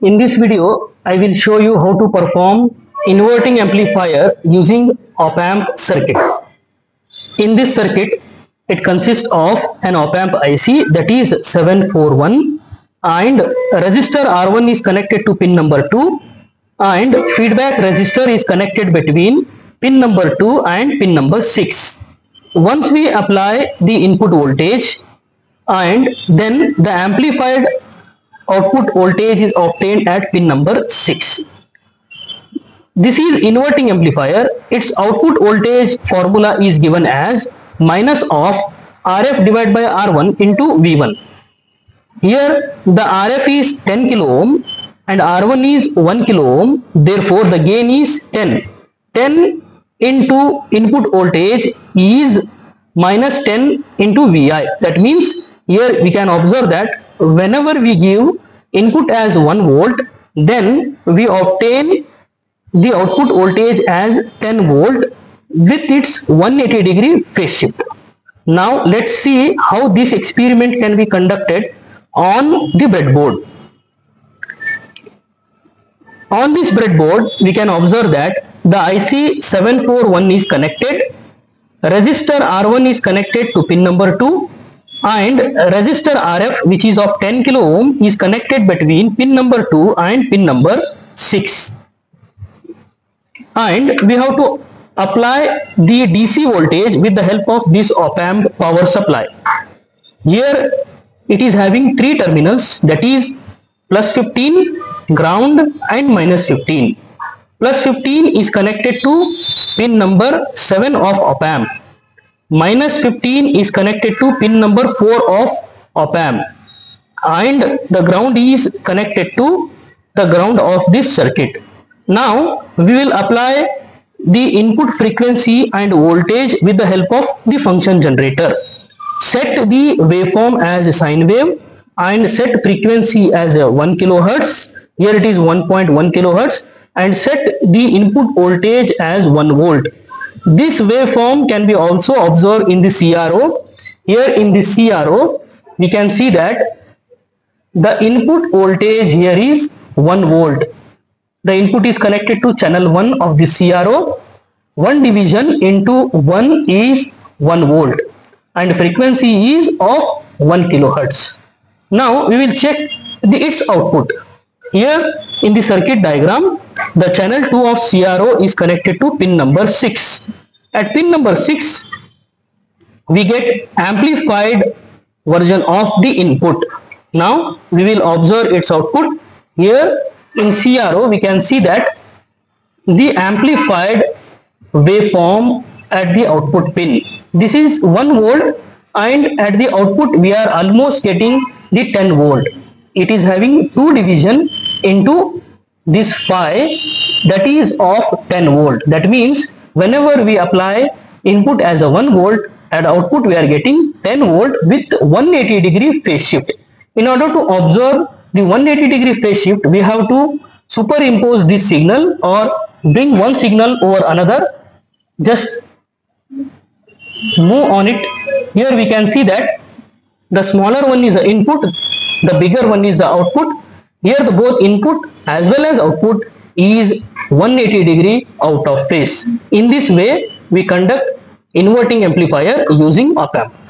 In this video, I will show you how to perform inverting amplifier using op-amp circuit. In this circuit, it consists of an op-amp IC that is 741 and resistor R1 is connected to pin number 2 and feedback resistor is connected between pin number 2 and pin number 6. Once we apply the input voltage and then the amplified output voltage is obtained at pin number 6. This is inverting amplifier. Its output voltage formula is given as minus of RF divided by R1 into V1. Here the RF is 10 kilo ohm and R1 is 1 kilo ohm. Therefore the gain is 10. 10 into input voltage is minus 10 into VI. That means here we can observe that whenever we give input as 1 volt, then we obtain the output voltage as 10 volt with its 180 degree phase shift. Now let's see how this experiment can be conducted on the breadboard. On this breadboard, we can observe that the IC 741 is connected, resistor R1 is connected to pin number 2. And resistor RF, which is of 10 kilo ohm, is connected between pin number 2 and pin number 6. And we have to apply the DC voltage with the help of this op-amp power supply. Here it is having 3 terminals, that is plus 15, ground and minus 15. Plus 15 is connected to pin number 7 of op-amp. Minus 15 is connected to pin number 4 of op-amp and the ground is connected to the ground of this circuit. Now we will apply the input frequency and voltage with the help of the function generator. Set the waveform as a sine wave and set frequency as a 1 kHz. Here it is 1.1 kHz and set the input voltage as 1 volt. This waveform can be also observed in the CRO. Here in the CRO, we can see that the input voltage here is 1 volt. The input is connected to channel 1 of the CRO. 1 division into 1 is 1 volt and frequency is of 1 kHz. Now we will check its output. Here in the circuit diagram, the channel 2 of CRO is connected to pin number 6. At pin number 6, we get amplified version of the input. Now we will observe its output. Here in CRO, we can see that the amplified waveform at the output pin. This is 1 volt and at the output we are almost getting the 10 volt. It is having 2 division into this phi, that is of 10 volt. That means whenever we apply input as a 1 volt, at output we are getting 10 volt with 180 degree phase shift. In order to observe the 180 degree phase shift, we have to superimpose this signal or bring one signal over another, just move on it. Here we can see that the smaller one is the input, the bigger one is the output. Here the both input as well as output is 180 degree out of phase. In this way, we conduct inverting amplifier using op-amp.